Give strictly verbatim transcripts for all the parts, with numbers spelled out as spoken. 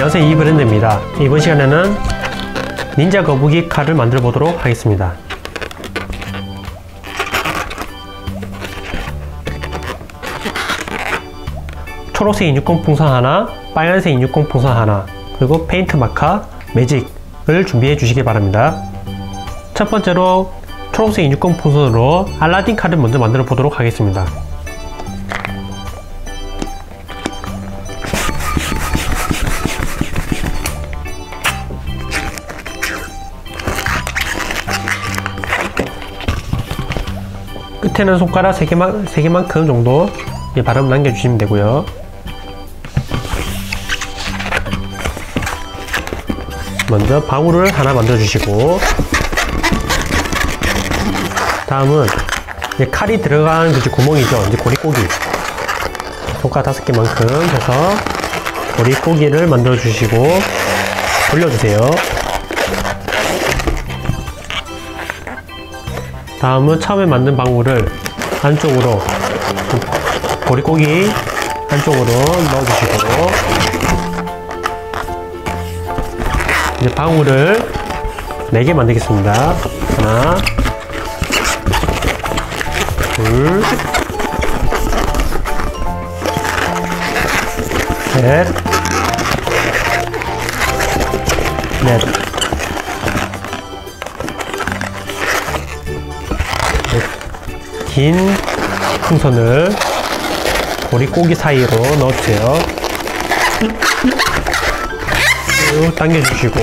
안녕하세요, 이 브랜드입니다. 이번 시간에는 닌자 거북이 칼을 만들어 보도록 하겠습니다. 초록색 이백육십 풍선 하나, 빨간색 이백육십 풍선 하나, 그리고 페인트 마카, 매직을 준비해 주시기 바랍니다. 첫 번째로 초록색 이백육십 풍선으로 알라딘 칼을 먼저 만들어 보도록 하겠습니다. 끝에는 손가락 세 개만, 세 개만큼 정도 바람 남겨주시면 되고요. 먼저 방울을 하나 만들어주시고, 다음은 이제 칼이 들어간 그 구멍이죠. 이제 고리고기. 손가락 다섯 개만큼 해서 고리고기를 만들어주시고, 돌려주세요. 다음은 처음에 만든 방울을 안쪽으로, 고리고기 안쪽으로 넣어주시고, 이제 방울을 네 개 만들겠습니다. 하나, 둘, 셋, 넷, 긴 풍선을 고리고기 사이로 넣어주세요. 쭉 당겨주시고,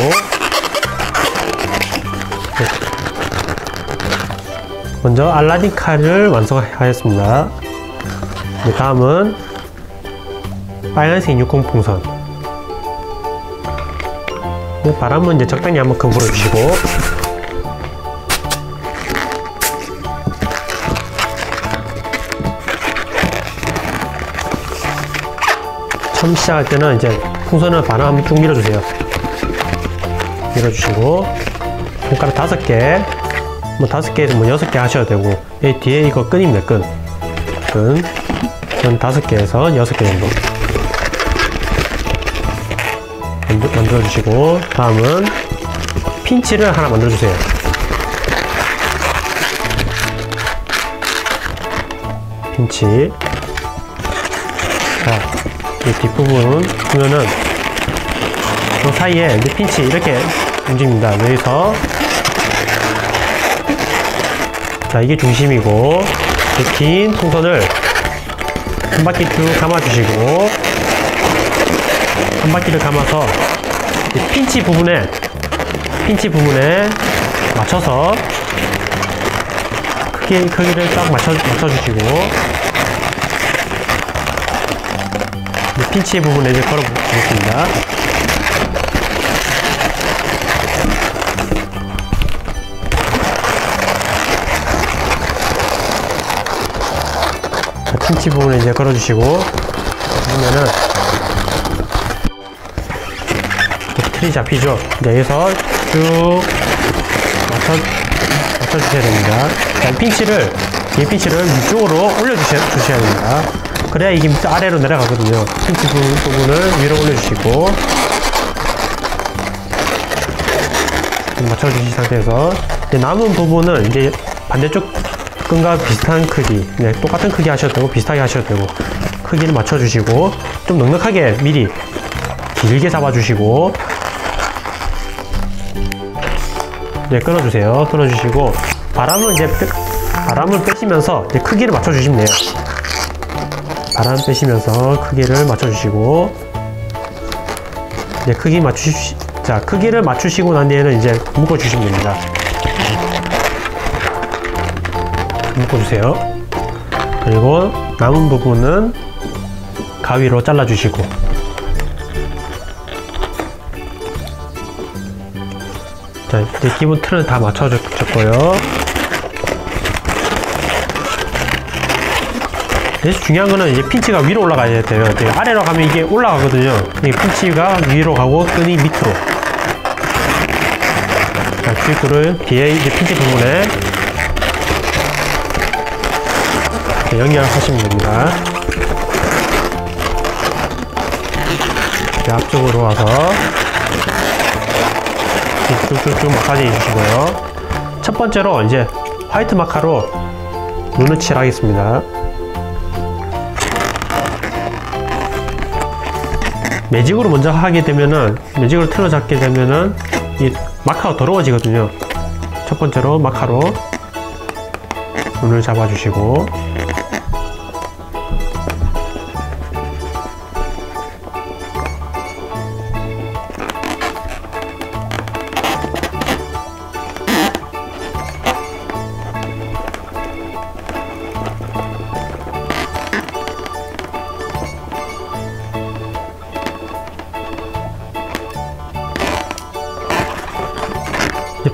먼저 알라딘 칼을 완성하였습니다. 다음은 빨간색 이백육십 풍선. 바람은 이제 적당히 한 만큼 불어주시고, 처음 시작할 때는 이제 풍선을 바람 한번 쭉 밀어주세요. 밀어주시고, 손가락 다섯 개, 뭐 다섯 개에서 뭐 여섯 개 하셔도 되고, 이 뒤에 이거 끈입니다, 끈. 끈. 끈 다섯 개에서 여섯 개 정도. 만들어주시고, 다음은 핀치를 하나 만들어주세요. 핀치. 자. 이 뒷부분 보면은 그 사이에 이제 핀치 이렇게 움직입니다. 여기서 자, 이게 중심이고, 긴 풍선을 한 바퀴 쭉 감아주시고, 한 바퀴를 감아서 이 핀치 부분에 핀치 부분에 맞춰서 크기, 크기를 딱 맞춰, 맞춰주시고, 핀치 부분에 이제 걸어보겠습니다. 자, 핀치 부분에 이제 걸어주시고, 그러면은 틀이 잡히죠. 이제 여기서 쭉 맞춰, 맞춰주셔야 됩니다. 자, 핀치를, 이 핀치를 위쪽으로 올려주셔야 주셔야 됩니다. 그래야 이게 밑에 아래로 내려가거든요. 핀치 부분을 위로 올려주시고, 맞춰주신 상태에서 이제 남은 부분은 이제 반대쪽 끈과 비슷한 크기, 네, 똑같은 크기 하셔도 되고 비슷하게 하셔도 되고, 크기를 맞춰주시고, 좀 넉넉하게 미리 길게 잡아주시고, 이제 끊어주세요. 끊어주시고, 바람을 이제 빼, 바람을 빼시면서 이제 크기를 맞춰주시면 돼요. 바람 빼시면서 크기를 맞춰주시고, 이제 크기 맞추시, 자, 크기를 맞추시고 난 뒤에는 이제 묶어주시면 됩니다. 묶어주세요. 그리고 남은 부분은 가위로 잘라주시고, 자, 이제 기본 틀은 다 맞춰줬고요. 중요한 거는 이제 핀치가 위로 올라가야 돼요. 아래로 가면 이게 올라가거든요. 이게 핀치가 위로 가고, 끈이 밑으로. 자, 쥐구를 뒤에 이제 핀치 부분에 연결하시면 됩니다. 이렇게 앞쪽으로 와서 쭉쭉쭉쭉 마사지 해주시고요. 첫 번째로 이제 화이트 마카로 눈을 칠하겠습니다. 매직으로 먼저 하게 되면은, 매직으로 틀어 잡게 되면은 이 마카가 더러워지거든요. 첫 번째로 마카로 눈을 잡아주시고,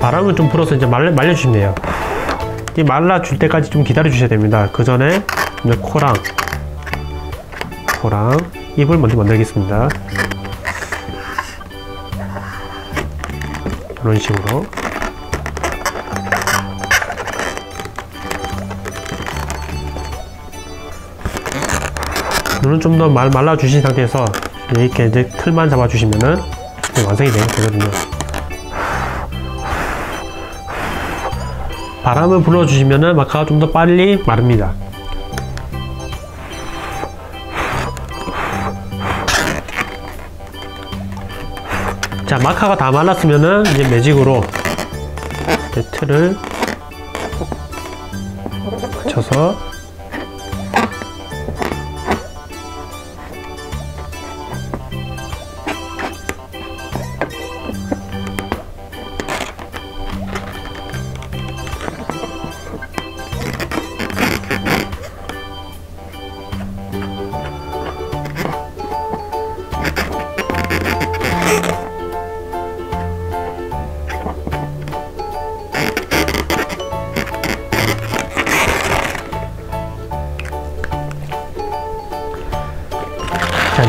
바람을 좀 불어서 이제 말려, 말려주시면 돼요. 이 말라줄 때까지 좀 기다려주셔야 됩니다. 그 전에 코랑, 코랑, 입을 먼저 만들겠습니다. 이런 식으로. 눈은 좀 더 말라주신 상태에서 이렇게 이제 틀만 잡아주시면은 완성이 되거든요. 바람을 불어주시면 마카가 좀 더 빨리 마릅니다. 자, 마카가 다 말랐으면은 이제 매직으로 이제 틀을 맞춰서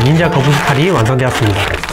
닌자 거북이 칼이 완성되었습니다.